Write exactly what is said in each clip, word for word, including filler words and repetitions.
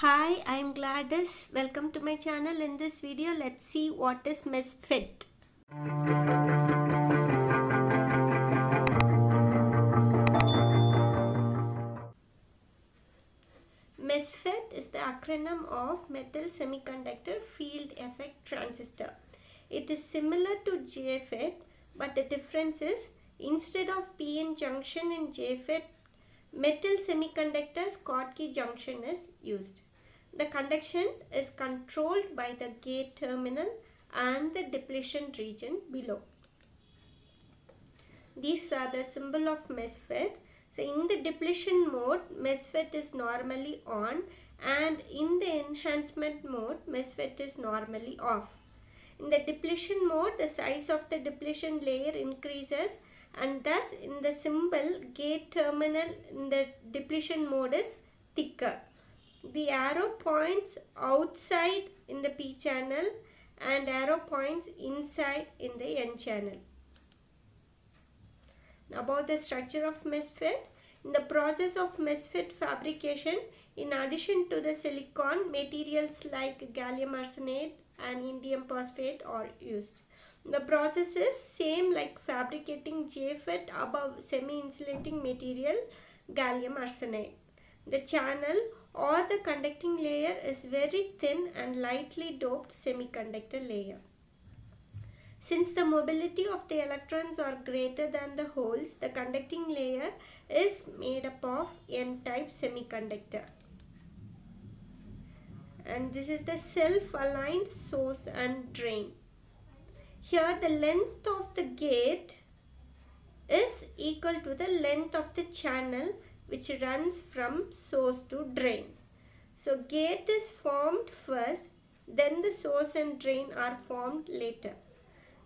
Hi, I am Gladys. Welcome to my channel. In this video, let's see what is MESFET. MESFET is the acronym of Metal Semiconductor Field Effect Transistor. It is similar to J FET, but the difference is instead of P N junction in J FET, metal semiconductor Schottky junction is used. The conduction is controlled by the gate terminal and the depletion region below. These are the symbol of MESFET. So in the depletion mode, MESFET is normally on, and in the enhancement mode, MESFET is normally off. In the depletion mode, the size of the depletion layer increases, and thus in the symbol, gate terminal in the depletion mode is thicker. The arrow points outside in the P channel and arrow points inside in the N channel. Now about the structure of MESFET. In the process of MESFET fabrication, in addition to the silicon, materials like gallium arsenide and indium phosphate are used. The process is same like fabricating J FET above semi-insulating material gallium arsenide. The channel or the conducting layer is very thin and lightly doped semiconductor layer. Since the mobility of the electrons are greater than the holes, the conducting layer is made up of N-type semiconductor. And this is the self-aligned source and drain. Here the length of the gate is equal to the length of the channel which runs from source to drain. So gate is formed first, then the source and drain are formed later.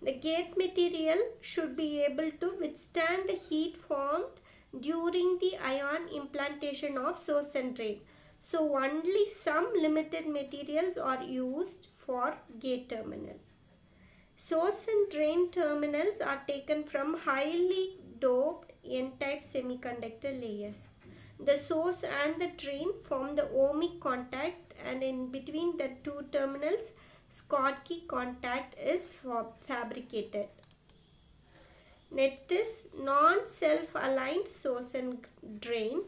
The gate material should be able to withstand the heat formed during the ion implantation of source and drain. So only some limited materials are used for gate terminal. Source and drain terminals are taken from highly doped N-type semiconductor layers. The source and the drain form the ohmic contact, and in between the two terminals, Schottky contact is fabricated. Next is non-self-aligned source and drain.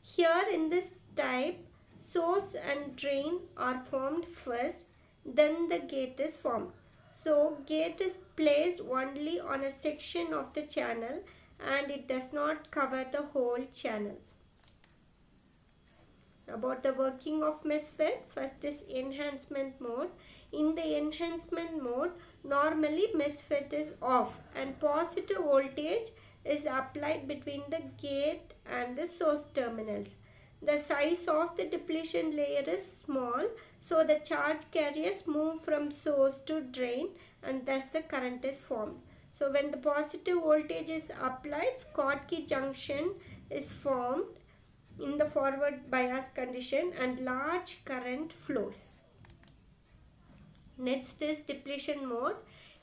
Here in this type, source and drain are formed first, then the gate is formed. So gate is placed only on a section of the channel and it does not cover the whole channel. About the working of MESFET, first is enhancement mode. In the enhancement mode, normally MESFET is off and positive voltage is applied between the gate and the source terminals. The size of the depletion layer is small, so the charge carriers move from source to drain and thus the current is formed. So when the positive voltage is applied, Schottky junction is formed in the forward bias condition and large current flows. Next is depletion mode.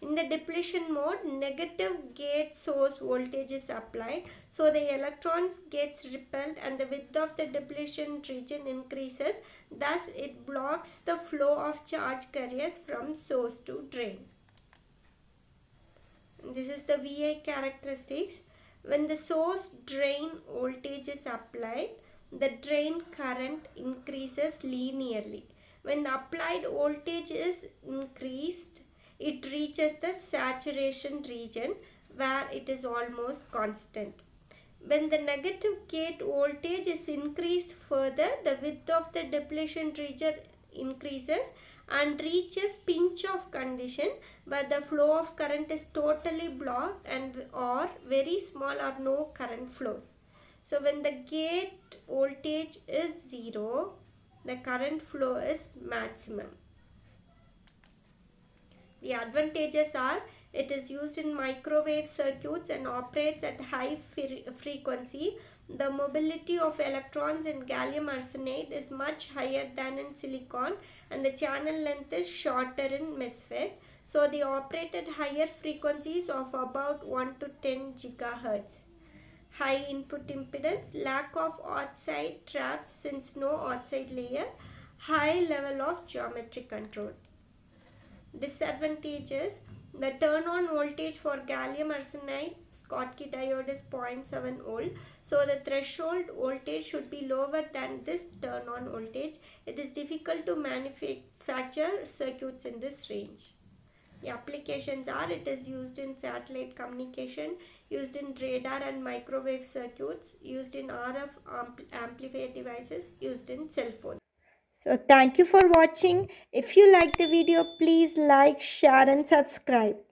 In the depletion mode, negative gate source voltage is applied, so the electrons gets repelled and the width of the depletion region increases, thus it blocks the flow of charge carriers from source to drain. This is the V I characteristics. When the source drain voltage is applied, the drain current increases linearly. When the applied voltage is increased, it reaches the saturation region where it is almost constant. When the negative gate voltage is increased further, the width of the depletion region increases and reaches pinch off condition where the flow of current is totally blocked and or very small or no current flows. So when the gate voltage is zero, the current flow is maximum. The advantages are it is used in microwave circuits and operates at high frequency. The mobility of electrons in gallium arsenide is much higher than in silicon, and the channel length is shorter in MESFET. So they operate at higher frequencies of about one to ten gigahertz. High input impedance, lack of oxide traps since no oxide layer, high level of geometric control. Disadvantages: the turn-on voltage for gallium arsenide Schottky diode is zero point seven volt, so the threshold voltage should be lower than this turn-on voltage. It is difficult to manufacture circuits in this range. The applications are: it is used in satellite communication, used in radar and microwave circuits, used in R F ampl amplifier devices, used in cell phones. So thank you for watching. If you like the video, please like, share and subscribe.